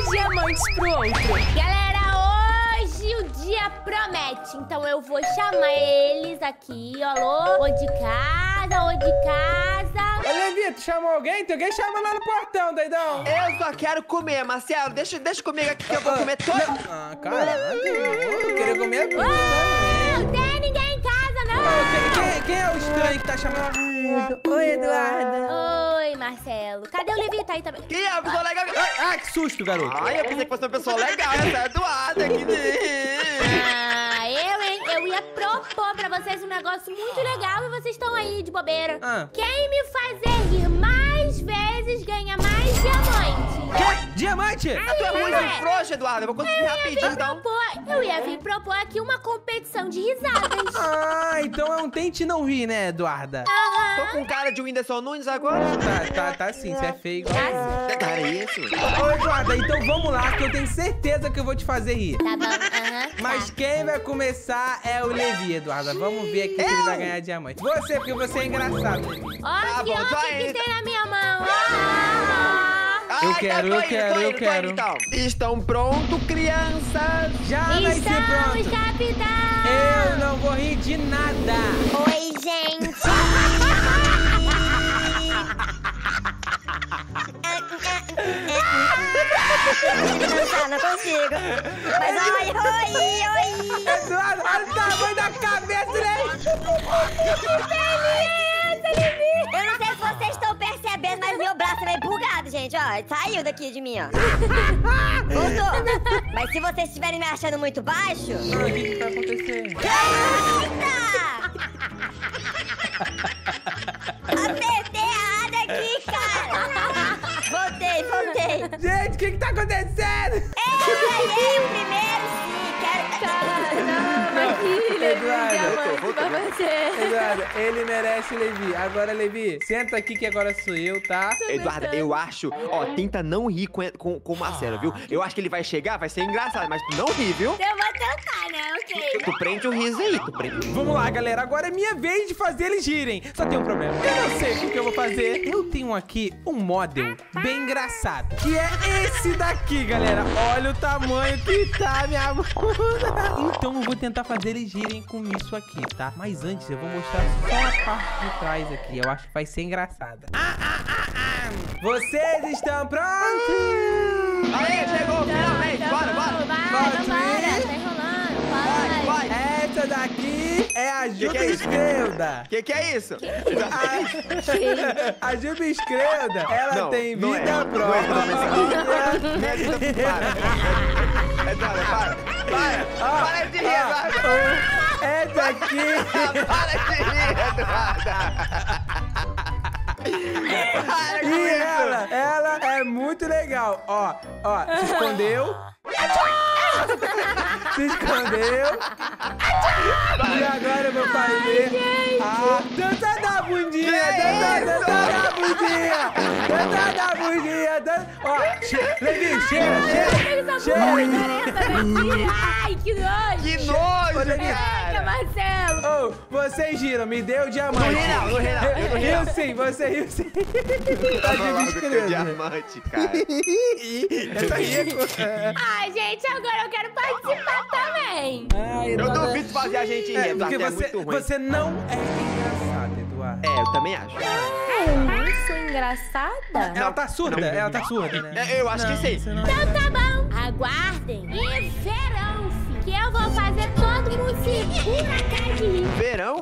uns diamantes pro outro. Galera, hoje o dia promete. Então eu vou chamar eles aqui, alô? Ou de casa, ou de casa. Ô, Levi, tu chamou alguém? Tem alguém chamando lá no portão, doidão. Eu só quero comer, Marcelo. Deixa comigo aqui que eu vou comer todo. Ah, cara, eu queria comer tudo. Não tem ninguém em casa, não. Quem é o estranho que tá chamando? Oi, Eduardo. Oi, Marcelo. Cadê o Levi? Tá aí também. Quem é a pessoa legal? Ah, que susto, garoto. Ai, eu pensei que fosse uma pessoa legal. Essa é a Eduardo aqui. Ah, eu, hein? Eu ia propor pra vocês um negócio muito legal e vocês estão aí de bobeira. Ah. Quem me fazer rir mais vezes ganha mais diamantes. Quê? Diamante? Aí, a tua é muito frouxa, Eduardo. Eu vou conseguir rapidinho, então. Eu ia vir propor aqui uma competição de risadas. Ah, então é um tente não rir, né, Eduarda? Aham. Tô com cara de Winderson Nunes agora? Tá sim, você é feio. Tá sim. Cara, é isso? Ô, Eduarda, então vamos lá, que eu tenho certeza que eu vou te fazer rir. Tá bom, aham. Mas quem vai começar é o Levi, Eduarda. Vamos ver aqui se ele vai ganhar diamante. Você, porque você é engraçado. Olha que tem na minha mão. Eu quero. Então. Estão prontos, crianças? Já nasci pronto. Estamos, capitão. Eu não vou rir de nada. Oi, gente. Não consigo. Mas oi. Eduardo, olha o tamanho da cabeça, né? Que beleza, Levi. Eu não sei se vocês estão percebendo, mas meu braço é meio bugado, gente, ó. Saiu daqui de mim, ó. Voltou. Mas se vocês estiverem me achando muito baixo... O que tá acontecendo? Apertei errado aqui, cara. Voltei. Gente, o que tá acontecendo? Eu ganhei o primeiro. Eduardo, ele merece, Levi. Agora, Levi, senta aqui que agora sou eu, tá? Eduardo, eu acho... Ó, tenta não rir com o Marcelo, viu? Eu acho que ele vai chegar, vai ser engraçado, mas tu não ri, viu? Eu vou tentar, né? Ok. Tu prende o riso aí, tu prende. Vamos lá, galera. Agora é minha vez de fazer eles rirem. Só tem um problema. Eu não sei o que eu vou fazer. Eu tenho aqui um model bem engraçado, que é esse daqui, galera. Olha o tamanho que tá, minha bunda. Então eu vou tentar fazer eles rirem com isso aqui, tá? Mas antes eu vou mostrar só a parte de trás aqui. Eu acho que vai ser engraçada. Vocês estão prontos? Aí, chegou, finalmente. Bora. Vai. Essa daqui é a Juba Escrevda. Que é isso? A Juba Escrevda, ela não, tem vida própria. Para de rir, Eduardo. Essa aqui... Para de rir, Eduardo. E ela é muito legal. Ó, se escondeu. Se escondeu. E agora eu vou fazer a dança da bundinha. Dança da bundinha. Ó, Levi, cheira. Ai, que nojo. Que nojo, Levi. Marcelo. Oh, vocês giram, me deu o diamante. Não. Você riu sim. Tá de diamante, cara. Eu tô rico. Ai, gente, agora eu quero participar também. Ai, eu duvido fazer a gente rir, Eduardo, porque você é muito ruim. Você não é engraçado, Eduardo. É, eu também acho. Eu sou engraçada? Ela tá surda, né? Eu acho que sim. Então tá bom. Aguardem e verão. Que eu vou fazer todo mundo se buracar de rir.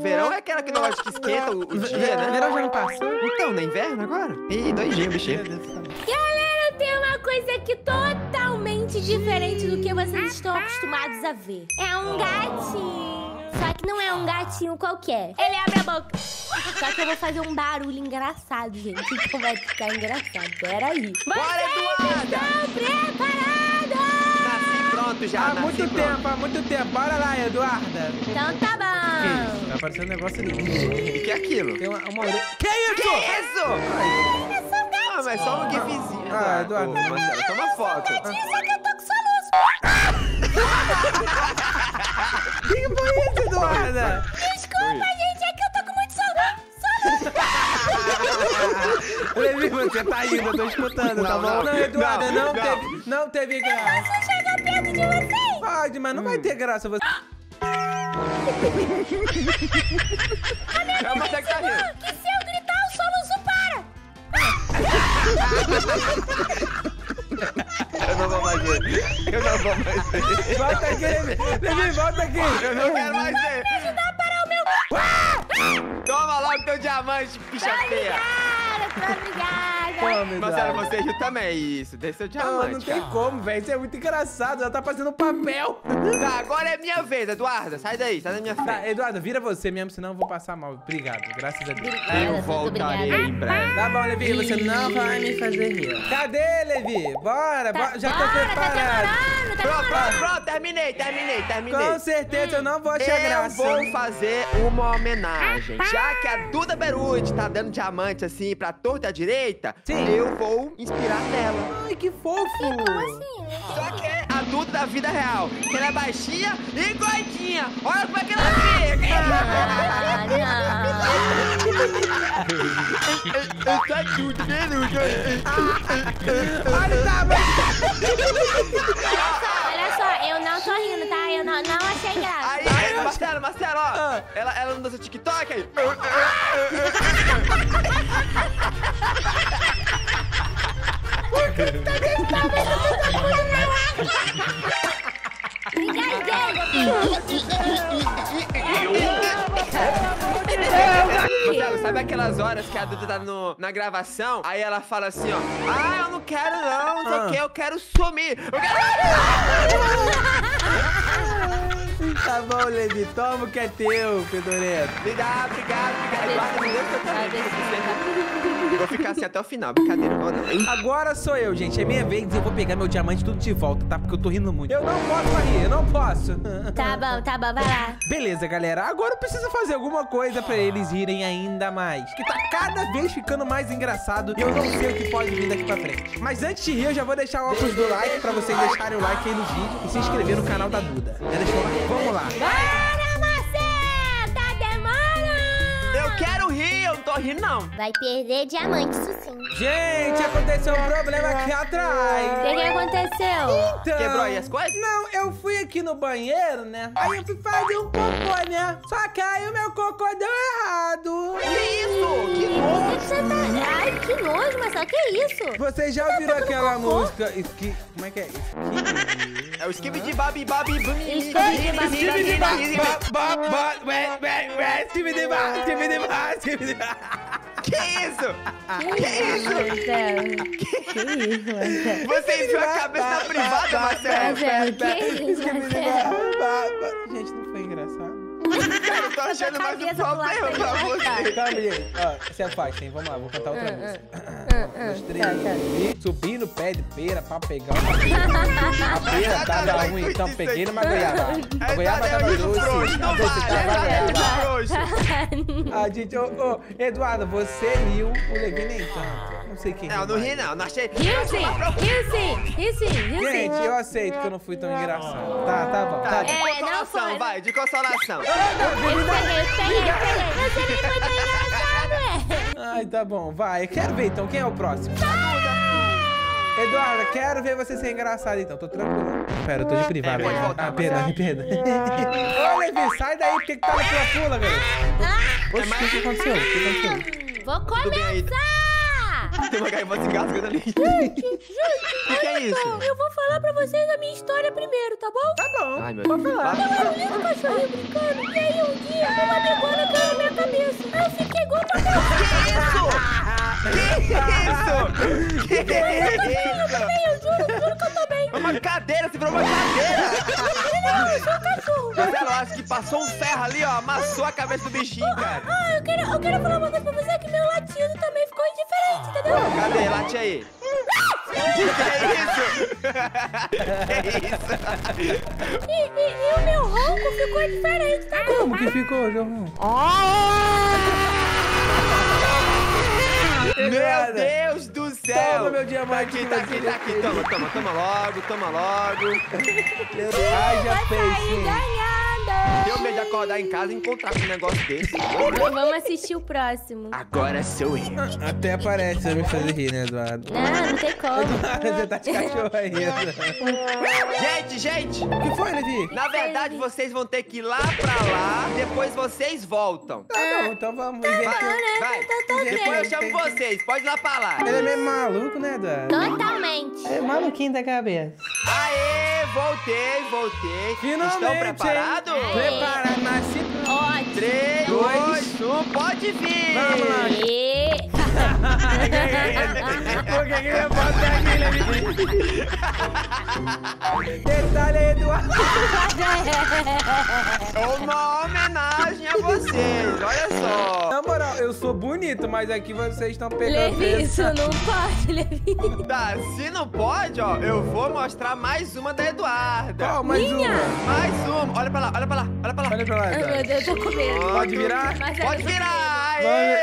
Verão é aquela que nós que esquenta o dia, né? Verão já não passa. Então, não é inverno agora? Ih, doidinho, bichinho. Galera, tem uma coisa aqui totalmente diferente do que vocês estão acostumados a ver. É um gatinho. Só que não é um gatinho qualquer. Ele abre a boca. Só que eu vou fazer um barulho engraçado, gente. Como vai ficar engraçado? Peraí. Bora, Eduardo! Preparados! Já há muito tempo. Bora lá, Eduarda. Então tá bom. Isso, vai aparecer um negócio ali. O que é aquilo? Tem uma orelha. Que isso? É só um gatinho. Mas só um gifzinho. Eduarda. Toma foto. Eu sou um gatinho, só que eu tô com soluço. O que foi isso, Eduarda? Desculpa, gente. É que eu tô com muito soluço. Levi, você tá indo, eu tô escutando, tá bom? Não, Eduardo, não teve graça. Eu posso chegar perto de vocês? Pode, mas não vai ter graça você. Calma, até que tá rindo. Que se eu gritar, o soluço para. Eu não vou mais ver. Eu não vou mais ver. Volta aqui, Levi, volta aqui. Eu não quero mais ver. Me ajudar a parar o meu... Toma logo teu diamante, bicha feia. Obrigada, obrigada. Marcelo, você ajuda também, isso. Dê seu diamante. Não, não tem como, velho. Isso é muito engraçado. Ela tá fazendo papel. Tá, agora é minha vez, Eduarda. Sai daí, sai da minha frente. Tá, Eduarda, vira você mesmo, senão eu vou passar mal. Obrigado, graças a Deus. Eu voltarei em breve. Tá bom, Levi, você não vai me fazer rir. Cadê, Levi? Bora, bora. Já tô preparado. Pronto, terminei. Com certeza eu não vou achar graça. Eu vou fazer uma homenagem. Já que a Dudaberud tá dando diamante assim pra torta direita, eu vou inspirar nela. Ai, que fofo! Como assim? Só que é adulto da vida real. Que ela é baixinha e gordinha. Olha como é que ela fica. Olha só, eu não tô rindo, tá? Eu não achei graça. Aí, Marcelo, ó. Ela não dança TikTok aí. Por que tu tá gastando essa coisa na água? Marcelo, sabe aquelas horas que a Duda tá na gravação? Aí ela fala assim, ó. Ah, eu não quero não sei o que, eu quero sumir. Eu quero... Tá bom, Levi, toma o que é teu, Pedorento. Obrigado. Guarda, me deu seu também. Vou ficar assim até o final, brincadeira. Agora sou eu, gente. É minha vez e eu vou pegar meu diamante tudo de volta, tá? Porque eu tô rindo muito. Eu não posso rir, eu não posso. Tá bom, vai lá. Beleza, galera. Agora eu preciso fazer alguma coisa pra eles rirem ainda mais. Que tá cada vez ficando mais engraçado e eu não sei o que pode vir daqui pra frente. Mas antes de rir, eu já vou deixar o óculos do like pra vocês deixarem o like aí no vídeo e se inscrever no canal da Duda. Já deixou o like? Vamos lá. Bora, Marcelo! Tá demorando! Eu quero rir, eu não tô rindo, não. Vai perder diamante, isso sim. Gente, aconteceu um problema aqui atrás. O que aconteceu? Então... Quebrou aí as coisas? Não, eu fui aqui no banheiro, né? Aí eu fui fazer um cocô, né? Só que aí o meu cocô deu errado. Que isso? Que nojo! Ai, que nojo, Marcelo, que isso? Vocês já ouviram aquela música... Como é que é isso? É o skip de babi. Que isso? Que isso? Você enfiou a cabeça na privada, Marcelo? Que isso, Marcelo? Gente, não foi engraçado? Eu tô achando mais um problema pra você. Calma, gente. Ó, se afastem. Vamos lá, vou cantar outra música. Subi no pé de pera pra pegar uma pera. A pera tava ruim, então peguei numa goiaba. A goiaba tava doce. Ah, gente, Eduardo, você riu. O Levi nem tanto. Não sei quem. Não, não ri não. Não achei. Rio sim. Gente, eu aceito que eu não fui tão engraçado. Tá bom. De consolação, vai. De consolação. Eu peguei. Você nem foi tão engraçado, é. Ai, tá bom, vai. Quero ver então, quem é o próximo? Eduarda, quero ver você ser engraçado então, tô tranquilo. Pera, eu tô de privado. Pena. Ô, Levi, sai daí, porque que tá na sua pula, velho? Oxe, o que aconteceu? Vou começar! Tem uma gaivota engasgando ali. Gente, o que é isso? Eu vou falar pra vocês a minha história primeiro, tá bom? Tá bom. Ai, meu Deus. Vou falar. Eu tava ali no cachorrinho brincando. E aí, um dia, uma demora caiu na minha cabeça. Aí eu fiquei igual uma cadeira. Que isso? Eu juro que eu tô bem. Uma cadeira, você virou uma cadeira. Não, eu sou um cachorro. Marcelo, acho que passou um ferro ali, ó. Amassou a cabeça do bichinho, cara. Eu quero falar uma coisa pra você, que meu latido também ficou indiferente, entendeu? Cadê? Late aí. Que isso? E o meu ronco ficou diferente, tá? Como que ficou, meu ronco? Meu Deus do céu! Toma, meu diamante! Tá aqui. Toma logo. Ai, já fez, sim. Deu medo de acordar em casa e encontrar um negócio desse. Vamos assistir o próximo. Agora sou eu. Até parece você me fazer rir, né, Eduardo? Não, não tem como. Você tá de cachorro aí. Gente. O que foi, Levi? Na verdade, vocês vão ter que ir lá pra lá. Depois vocês voltam. Tá bom, então vamos. Tá bom, vai. Depois eu chamo vocês. Pode ir lá pra lá. Ele é meio maluco, né, Eduardo? Totalmente. É maluquinho da cabeça. Aê, voltei. Finalmente. Estão preparados? Preparado, mas se... Ótimo. 3, 2, 1, pode vir. Vamos lá. Por que que eu boto aqui, Levi? Detalhe aí, Eduardo. É uma homenagem a vocês, olha só. Na moral, eu sou bonito, mas aqui vocês estão pegando... Levi, isso não pode, Levi. Tá, se não pode, ó, eu vou mostrar mais uma da Eduarda. Qual? Mais uma. Olha pra lá. Olha pra lá, Eduarda. Meu Deus, eu tô com medo. Pode virar? Pode virar. Aê,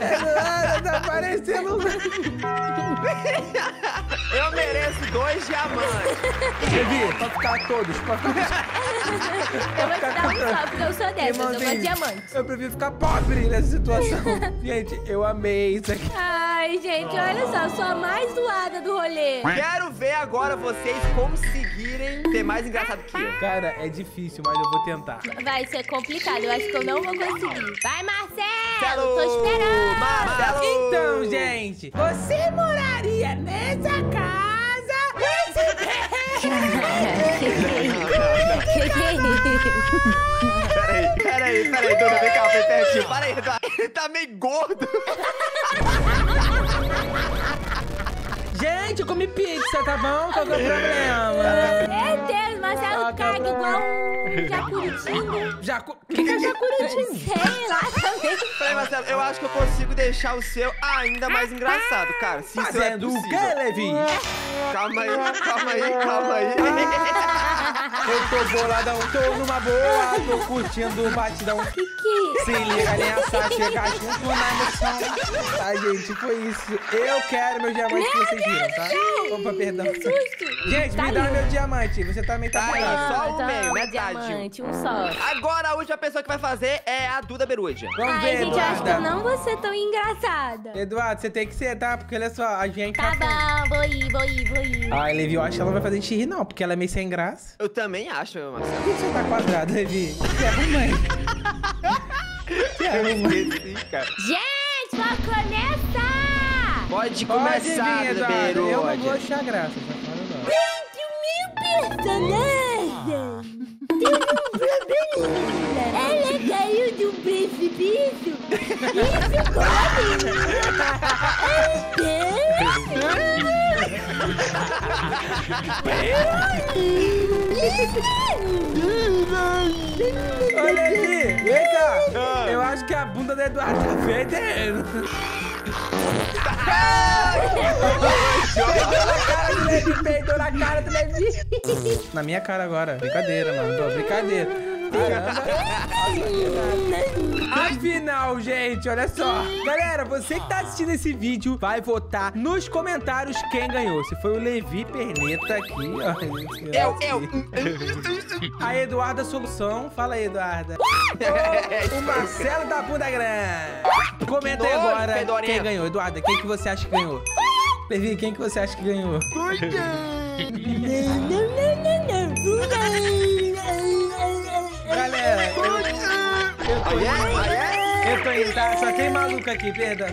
Eduarda, tá aparecendo... Eu mereço 2 diamantes. Levi, pode ficar todos. Eu vou te dar um salve, porque eu sou dessa, eu gosto de diamantes. Eu prefiro ficar pobre nessa situação. Gente, eu amei isso aqui. Ai, gente, olha só, sou a mais zoada do rolê. Quero ver agora vocês conseguirem ser mais engraçado que eu. Cara, é difícil, mas eu vou tentar. Vai ser complicado, eu acho que eu não vou conseguir. Vai, Marcelo, tô esperando. Marcelo. Então, gente, você moraria nessa casa com esse tempo? Peraí, Duda, vem cá, Petetinho. Para aí, Eduardo. Ele tá meio gordo. Gente, eu comi pizza, tá bom? Qual que é o problema? Meu Deus, Marcelo caga igual um jacuritinho. Que é jacuritinho? Sei lá também. Peraí, Marcelo, eu acho que eu consigo deixar o seu ainda mais engraçado, cara. Se isso é possível. O que, Levi? Calma aí. Eu tô boladão, tô numa boa, tô curtindo o batidão. Que? Se liga nessa, chega junto na emoção. Tá, gente, foi isso. Eu quero meu diamante que vocês viram, tá? Opa, perdão. Que susto. Gente, me dá meu diamante. Você também tá com só o meio, né, diamante, um só. Agora a última pessoa que vai fazer é a Dudaberud. Vamos ver, gente, eu acho que eu não vou ser tão engraçada. Eduardo, você tem que ser, tá? Porque olha só, a gente... Tá bom, vou ir. Ai, Levi, eu acho que ela não vai fazer a gente rir, não, porque ela é meio sem graça. Eu também acho, meu Marcelo. Por que você tá quadrado, Levi? Você é mamãe. Gente, vamos começar! Pode começar, Dudaberud. Eu não vou achar graça, gente, o meu personagem tem um probleminha. Ela caiu de um precipício e ficou Olha aqui, vem cá. Eu acho que a bunda do Eduardo tá fedendo. Peidou na cara do Levi. Na minha cara agora. Brincadeira, mano. Brincadeira. Afinal, gente, olha só. Galera, você que tá assistindo esse vídeo vai votar nos comentários quem ganhou. Se foi o Levi Perneta aqui, ó. A Eduarda Solução. Fala aí, Eduarda. O Marcelo da Bunda Grande. Comenta aí agora quem ganhou. Eduarda, quem que você acha que ganhou? Levi, quem que você acha que ganhou? Galera, eu tô indo, tá? Só tem maluco aqui, perdão.